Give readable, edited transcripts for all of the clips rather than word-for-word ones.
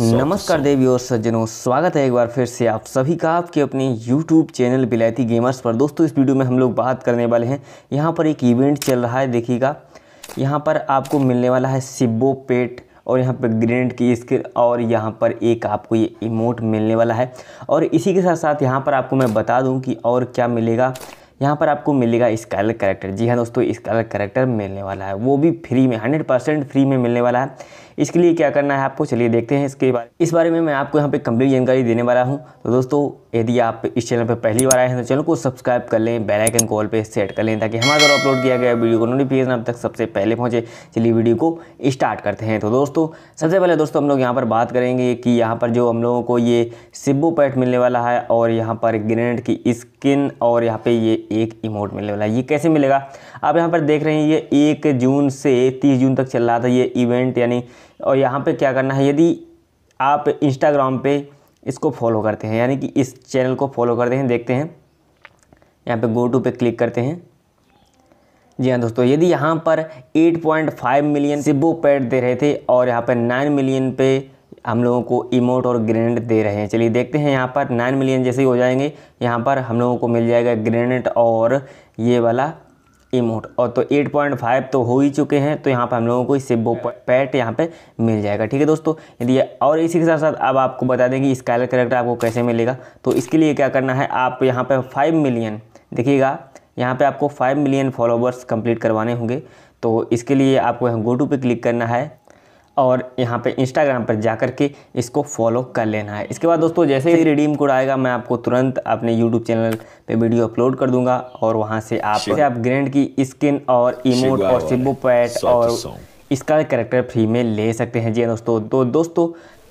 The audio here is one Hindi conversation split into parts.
नमस्कार देवियों सज्जनों, स्वागत है एक बार फिर से आप सभी का आपके अपने YouTube चैनल विलायती गेमर्स पर। दोस्तों, इस वीडियो में हम लोग बात करने वाले हैं, यहाँ पर एक इवेंट चल रहा है, देखिएगा। यहाँ पर आपको मिलने वाला है सिब्बो पेट और यहाँ पर ग्रेनेड की स्किल और यहाँ पर एक आपको ये इमोट मिलने वाला है। और इसी के साथ साथ यहाँ पर आपको मैं बता दूँ कि और क्या मिलेगा। यहाँ पर आपको मिलेगा स्कैलर कैरेक्टर। जी हाँ दोस्तों, स्कैलर कैरेक्टर मिलने वाला है, वो भी फ्री में, 100% फ्री में मिलने वाला है। इसके लिए क्या करना है आपको, चलिए देखते हैं इस बारे में मैं आपको यहाँ पे कंप्लीट जानकारी देने वाला हूँ। तो दोस्तों, यदि आप इस चैनल पर पहली बार आए हैं तो चैनल को सब्सक्राइब कर लें, बेल आइकन को ऑल पे सेट कर लें ताकि हमारे द्वारा अपलोड किया गया वीडियो को नोटिफिकेशन आप तक सबसे पहले पहुँचे। चलिए वीडियो को स्टार्ट करते हैं। तो दोस्तों, सबसे पहले दोस्तों हम लोग यहाँ पर बात करेंगे कि यहाँ पर जो हम लोगों को ये सिब्बो पैट मिलने वाला है और यहाँ पर ग्रेनेड की स्किन और यहाँ पर ये एक इमोट मिलने वाला है, ये कैसे मिलेगा। आप यहाँ पर देख रहे हैं ये 1 जून से 30 जून तक चल रहा था ये इवेंट यानी। और यहाँ पे क्या करना है, यदि आप इंस्टाग्राम पे इसको फॉलो करते हैं यानी कि इस चैनल को फॉलो करते हैं, देखते हैं यहाँ पे गो टू पे क्लिक करते हैं। जी हाँ दोस्तों, यदि यहाँ पर 8.5 मिलियन सिब्बो पैट दे रहे थे और यहाँ पर 9 मिलियन पे हम लोगों को इमोट और ग्रेनेड दे रहे हैं। चलिए देखते हैं, यहाँ पर 9 मिलियन जैसे ही हो जाएंगे यहाँ पर हम लोगों को मिल जाएगा ग्रेनेड और ये वाला इमोट। और तो 8.5 तो हो ही चुके हैं, तो यहाँ पर हम लोगों को सिब्बो पैट यहाँ पे मिल जाएगा। ठीक है दोस्तों, यदि और इसी के साथ साथ अब आपको बता दें कि स्कैलर कैरेक्टर आपको कैसे मिलेगा। तो इसके लिए क्या करना है, आप यहाँ पे 5 मिलियन, देखिएगा यहाँ पे आपको 5 मिलियन फॉलोवर्स कंप्लीट करवाने होंगे। तो इसके लिए आपको यहाँ गो टू पे क्लिक करना है और यहाँ पे इंस्टाग्राम पर जा कर के इसको फॉलो कर लेना है। इसके बाद दोस्तों, जैसे ही रिडीम कोड आएगा मैं आपको तुरंत अपने यूट्यूब चैनल पे वीडियो अपलोड कर दूंगा और वहाँ से आप ग्रेनेड की स्किन और इमोट और सिब्बो पैट और इसका कैरेक्टर फ्री में ले सकते हैं। जी दोस्तों, तो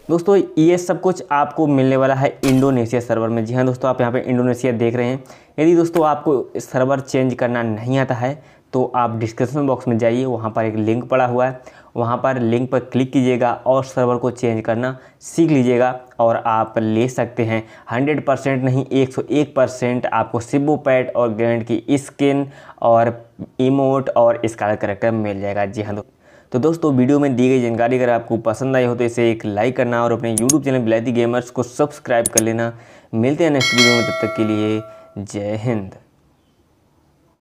दोस्तों ये सब कुछ आपको मिलने वाला है इंडोनेशिया सर्वर में। जी हाँ दोस्तों, आप यहाँ पे इंडोनेशिया देख रहे हैं। यदि दोस्तों आपको सर्वर चेंज करना नहीं आता है तो आप डिस्क्रिप्शन बॉक्स में जाइए, वहाँ पर एक लिंक पड़ा हुआ है, वहाँ पर लिंक पर क्लिक कीजिएगा और सर्वर को चेंज करना सीख लीजिएगा और आप ले सकते हैं 100% नहीं 101% आपको सिब्बो पैट और ग्रेनेड की स्किन और इमोट और स्कैलर कैरेक्टर मिल जाएगा। जी हाँ, तो दोस्तों वीडियो में दी गई जानकारी अगर आपको पसंद आई हो तो इसे एक लाइक करना और अपने यूट्यूब चैनल विलायती गेमर्स को सब्सक्राइब कर लेना। मिलते हैं नेक्स्ट वीडियो में, तब तक के लिए जय हिंद।